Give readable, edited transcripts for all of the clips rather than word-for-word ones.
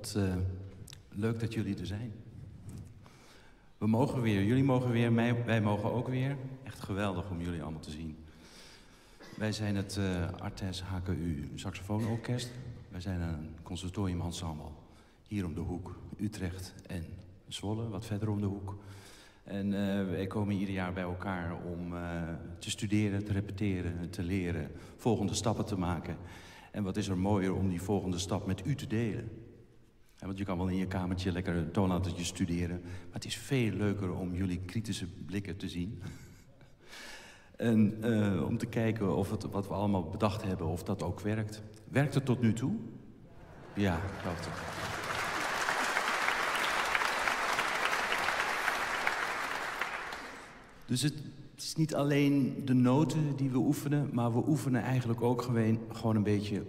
Wat leuk dat jullie er zijn. We mogen weer, jullie mogen weer, wij mogen ook weer. Echt geweldig om jullie allemaal te zien. Wij zijn het Artes HKU Saxofoon-orkest. Wij zijn een conservatoriumensemble. Hier om de hoek, Utrecht en Zwolle, wat verder om de hoek. En wij komen ieder jaar bij elkaar om te studeren, te repeteren, te leren, volgende stappen te maken. En wat is er mooier om die volgende stap met u te delen. Ja, want je kan wel in je kamertje lekker toonaartje studeren, maar het is veel leuker om jullie kritische blikken te zien. En om te kijken of het, wat we allemaal bedacht hebben, of dat ook werkt. Werkt het tot nu toe? Ja, ik geloof het. Dus het is niet alleen de noten die we oefenen, maar we oefenen eigenlijk ook gewoon een beetje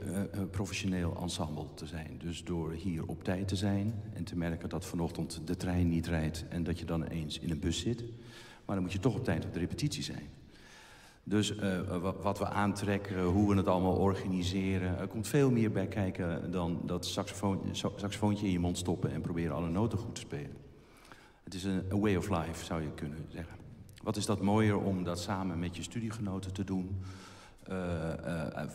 professioneel ensemble te zijn. Dus door hier op tijd te zijn en te merken dat vanochtend de trein niet rijdt en dat je dan eens in een bus zit. Maar dan moet je toch op tijd op de repetitie zijn. Dus wat we aantrekken, hoe we het allemaal organiseren, er komt veel meer bij kijken dan dat saxofoontje in je mond stoppen en proberen alle noten goed te spelen. Het is een way of life, zou je kunnen zeggen. Wat is dat mooier om dat samen met je studiegenoten te doen,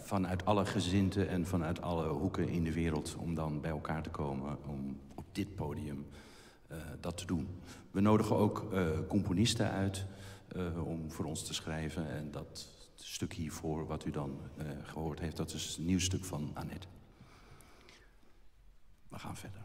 vanuit alle gezinten en vanuit alle hoeken in de wereld, om dan bij elkaar te komen om op dit podium dat te doen. We nodigen ook componisten uit om voor ons te schrijven en dat stuk hiervoor wat u dan gehoord heeft, dat is een nieuw stuk van Annette. We gaan verder.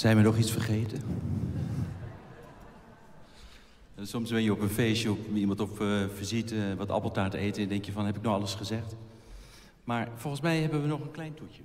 Zijn we nog iets vergeten? Soms ben je op een feestje, op iemand op visite, wat appeltaart eten en denk je van, heb ik nou alles gezegd? Maar volgens mij hebben we nog een klein toetje.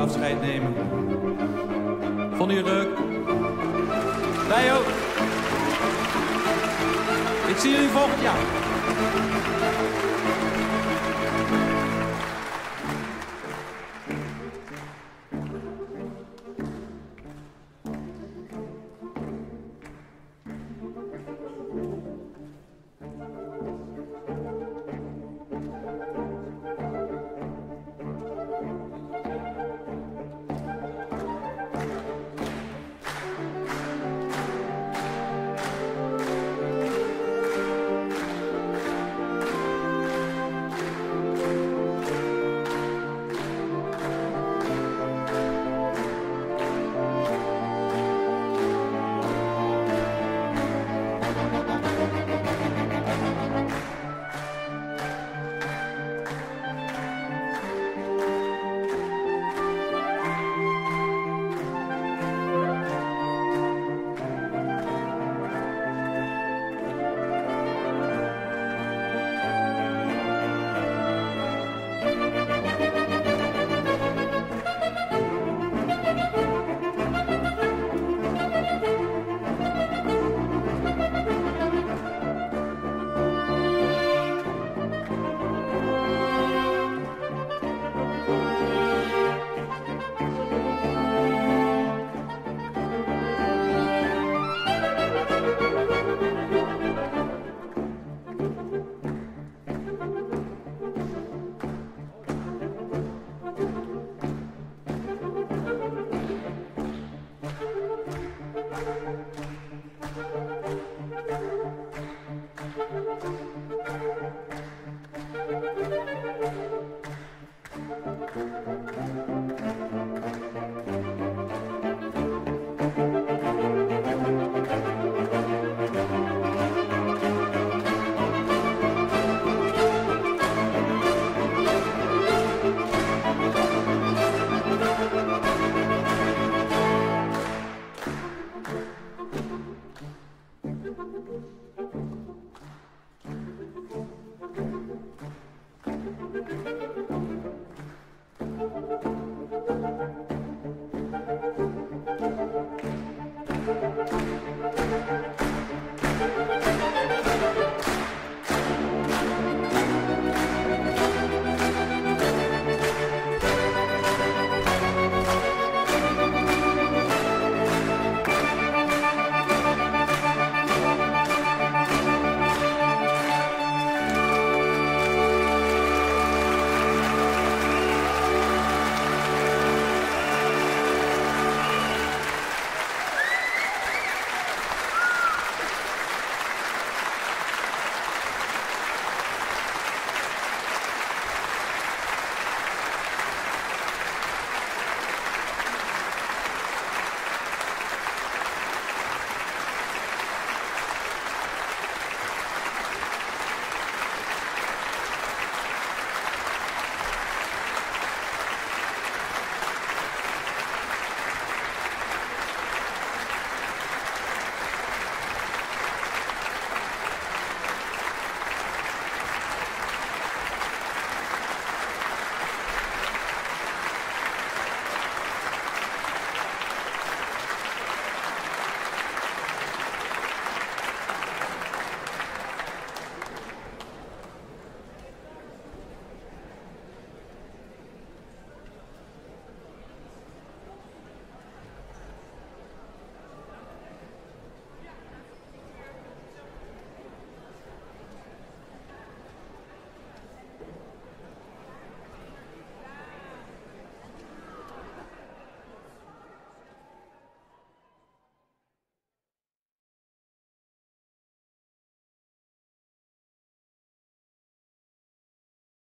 Afscheid nemen. Vonden jullie het leuk? Wij ook. Ik zie jullie volgend jaar.